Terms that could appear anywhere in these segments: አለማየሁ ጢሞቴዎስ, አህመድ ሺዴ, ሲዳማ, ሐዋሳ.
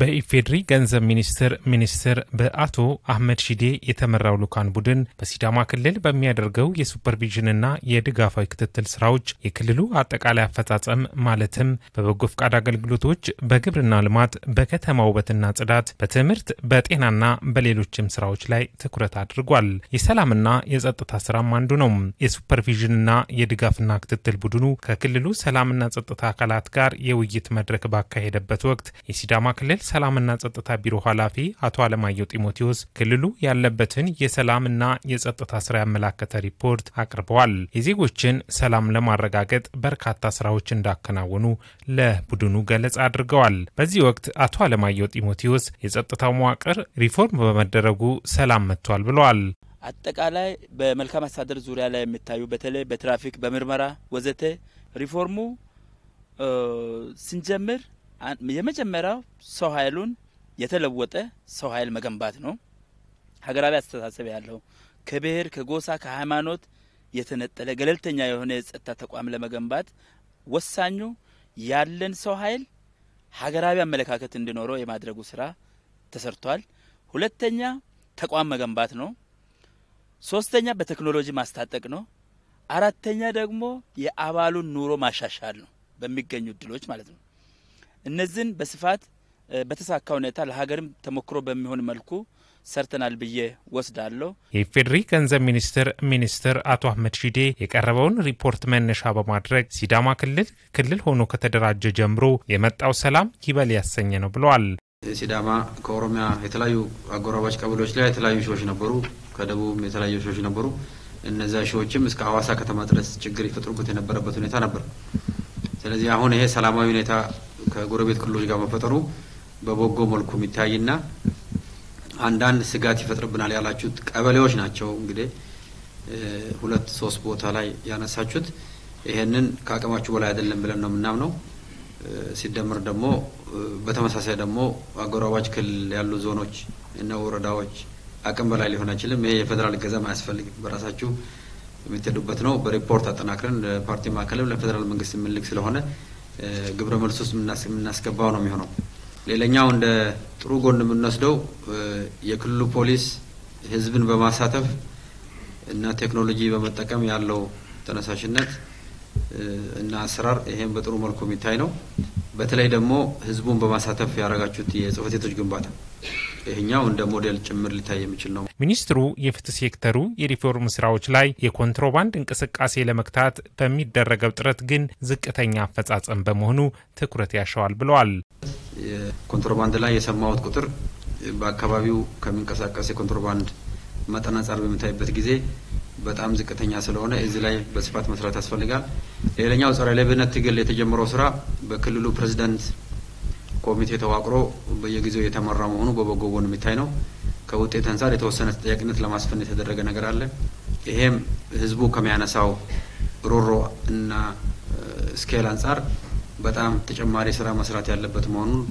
በኢፌድሪ ገንዘብ ሚኒስትር በአቶ አህመድ ሺዴ የተመራው ልኡካን ቡድን በሲዳማ ክልል በሚያደርገው የሱፐርቪዥንና የድጋፋዊ ክትትል ስራዎች የክልሉ አጠቃላይ አፈጻጸም ማለትም በበጎ ፍቃድ አገልግሎቶች በግብርና ልማት በከተማ ውበትና ጽዳት በትምህርት በጤናና በሌሎችም ስራዎች ላይ ትኩረት አድርጓል። የሰላምና የጸጥታ ስራም አንዱ ነው። የሱፐርቪዥንና የድጋፍና ክትትል ቡድኑ ከክልሉ ሰላምና ጸጥታ አካላት ጋር የውይይት መድረክ ባካሄደበት ወቅት የሲዳማ ክልል ሰላምና ጸጥታ ቢሮ ኃላፊ አቶ አለማየሁ ጢሞቴዎስ ክልሉ ያለበትን የሰላምና የጸጥታ ስራ ያመላከተ ሪፖርት አቅርበዋል። የዜጎችን ሰላም ለማረጋገጥ በርካታ ስራዎች እንዳከናወኑ ለቡድኑ ገለጻ አድርገዋል። በዚህ ወቅት አቶ አለማየሁ ጢሞቴዎስ የጸጥታው መዋቅር ሪፎርም በመደረጉ ሰላም መጥቷል ብለዋል። አጠቃላይ በመልካም አስተዳደር ዙሪያ ላይ የሚታዩ በተለይ በትራፊክ በምርመራ ወዘተ ሪፎርሙ ስንጀምር የመጀመሪያው ሰው ኃይሉን የተለወጠ ሰው ኃይል መገንባት ነው። ሀገራዊ አስተሳሰብ ያለው ከብሔር ከጎሳ ከሃይማኖት የተነጠለ ገለልተኛ የሆነ ጸጥታ ተቋም ለመገንባት ወሳኙ ያለን ሰው ኃይል ሀገራዊ አመለካከት እንዲኖረው የማድረጉ ስራ ተሰርቷል። ሁለተኛ ተቋም መገንባት ነው። ሶስተኛ በቴክኖሎጂ ማስታጠቅ ነው። አራተኛ ደግሞ የአባሉን ኑሮ ማሻሻል ነው በሚገኙ ድሎች ማለት ነው። እነዚህን በስፋት በተሳካ ሁኔታ ለሀገርም ተሞክሮ በሚሆን መልኩ ሰርተናል ብዬ ወስዳለሁ። የኢፌድሪ ገንዘብ ሚኒስትር አቶ አህመድ ሺዴ የቀረበውን ሪፖርት መነሻ በማድረግ ሲዳማ ክልል ሆኖ ከተደራጀ ጀምሮ የመጣው ሰላም ይበል ያሰኘ ነው ብለዋል። ሲዳማ ከኦሮሚያ የተለያዩ አጎራባች ቀበሌዎች ላይ የተለያዩ ሾዎች ነበሩ፣ ከደቡብ የተለያዩ ሾዎች ነበሩ። እነዛ ሾዎችም እስከ ሐዋሳ ከተማ ድረስ ችግር ይፈጥሩበት የነበረበት ሁኔታ ነበር። ስለዚህ አሁን ይሄ ሰላማዊ ሁኔታ ከጎረቤት ክልሎች ጋር መፈጠሩ በቦጎ መልኩ የሚታይና አንዳንድ ስጋት ይፈጥርብናል ያላችሁት ቀበሌዎች ናቸው። እንግዲህ ሁለት ሶስት ቦታ ላይ ያነሳችሁት ይሄንን ካቀማችሁ በላይ አይደለም ብለን ነው እናምነው። ሲደመር ደግሞ በተመሳሳይ ደግሞ አጎራባች ክልል ያሉ ዞኖች እና ወረዳዎች አቅም በላይ ሊሆን አይችልም። ይሄ የፌደራል ገዛ ማያስፈልግ በራሳችሁ የምትደዱበት ነው። በሪፖርት አጠናክረን ለፓርቲ ማከለም ለፌደራል መንግስት ምንልክ ስለሆነ ግብረ መልሶስ ምናስገባው ነው የሚሆነው። ሌላኛው እንደ ጥሩ ጎን ምንወስደው የክልሉ ፖሊስ ህዝብን በማሳተፍ እና ቴክኖሎጂ በመጠቀም ያለው ተነሳሽነት እና አሰራር ይሄን በጥሩ መልኩ የሚታይ ነው። በተለይ ደግሞ ህዝቡን በማሳተፍ ያረጋችሁት የጽፈት ቤቶች ግንባታ ይሄኛው እንደ ሞዴል ጭምር ሊታይ የሚችል ነው። ሚኒስትሩ የፍትህ ሴክተሩ የሪፎርም ስራዎች ላይ የኮንትሮባንድ እንቅስቃሴ ለመክታት በሚደረገው ጥረት ግን ዝቅተኛ አፈጻጸም በመሆኑ ትኩረት ያሻዋል ብለዋል። የኮንትሮባንድ ላይ የሰማውት ቁጥር በአካባቢው ከመንቀሳቀስ የኮንትሮባንድ መጠና ጻር በሚታይበት ጊዜ በጣም ዝቅተኛ ስለሆነ እዚህ ላይ በስፋት መስራት ያስፈልጋል። ሌላኛው ጸረ ሌብነት ትግል የተጀመረው ስራ በክልሉ ፕሬዝዳንት ኮሚቴ ተዋቅሮ በየጊዜው የተመራ መሆኑ በበጎ ጎን የሚታይ ነው። ከውጤት አንፃር የተወሰነ ተጠያቂነት ለማስፈን የተደረገ ነገር አለ። ይሄም ህዝቡ ከመያነሳው ሮሮ እና ስኬል አንፃር በጣም ተጨማሪ ስራ መስራት ያለበት መሆኑን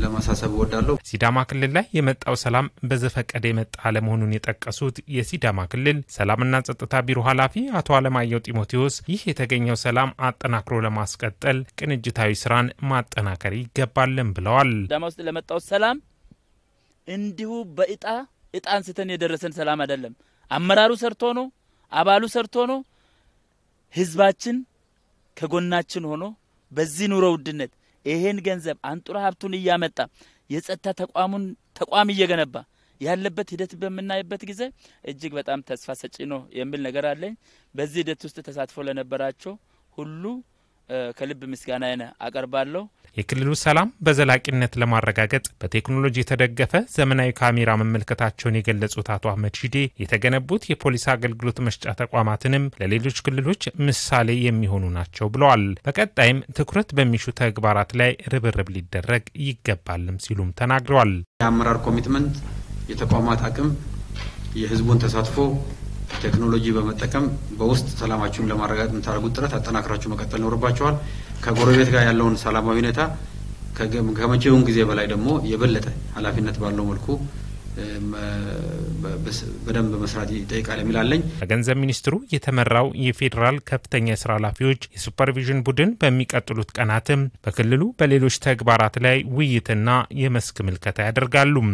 ለማሳሰብ ወዳለው። ሲዳማ ክልል ላይ የመጣው ሰላም በዘፈቀደ የመጣ አለመሆኑን የጠቀሱት የሲዳማ ክልል ሰላምና ጸጥታ ቢሮ ኃላፊ አቶ አለማየሁ ጢሞቴዎስ ይህ የተገኘው ሰላም አጠናክሮ ለማስቀጠል ቅንጅታዊ ስራን ማጠናከር ይገባልን ብለዋል። ሲዳማ ውስጥ ለመጣው ሰላም እንዲሁ በእጣን ስተን የደረሰን ሰላም አይደለም። አመራሩ ሰርቶ ነው፣ አባሉ ሰርቶ ነው። ህዝባችን ከጎናችን ሆኖ በዚህ ኑሮ ውድነት ይሄን ገንዘብ አንጥራ ሀብቱን ያመጣ የጸጥታ ተቋም እየገነባ ያለበት ሂደት በመናይበት ጊዜ እጅግ በጣም ተስፋ ሰጪ ነው የሚል ነገር አለኝ። በዚህ ሂደት ውስጥ ተሳትፎ ለነበራቸው ሁሉ ከልብ ምስጋናዬን አቀርባለሁ። የክልሉ ሰላም በዘላቂነት ለማረጋገጥ በቴክኖሎጂ የተደገፈ ዘመናዊ ካሜራ መመልከታቸውን የገለጹት አቶ አህመድ ሺዴ የተገነቡት የፖሊስ አገልግሎት መስጫ ተቋማትንም ለሌሎች ክልሎች ምሳሌ የሚሆኑ ናቸው ብለዋል። በቀጣይም ትኩረት በሚሹ ተግባራት ላይ ርብርብ ሊደረግ ይገባልም ሲሉም ተናግረዋል። የአመራር ኮሚትመንት፣ የተቋማት አቅም፣ የህዝቡን ተሳትፎ ቴክኖሎጂ በመጠቀም በውስጥ ሰላማችሁን ለማረጋገጥ እንታረጉት ጥረት አጠናክራችሁ መቀጠል ኖርባችኋል። ከጎረቤት ጋር ያለውን ሰላማዊ ሁኔታ ከመቼውም ጊዜ በላይ ደግሞ የበለጠ ኃላፊነት ባለው መልኩ በደም በመስራት ይጠይቃል የሚላልኝ ገንዘብ ሚኒስትሩ የተመራው የፌደራል ከፍተኛ ስራ ኃላፊዎች የሱፐርቪዥን ቡድን በሚቀጥሉት ቀናትም በክልሉ በሌሎች ተግባራት ላይ ውይይትና የመስክ ምልከታ ያደርጋሉ።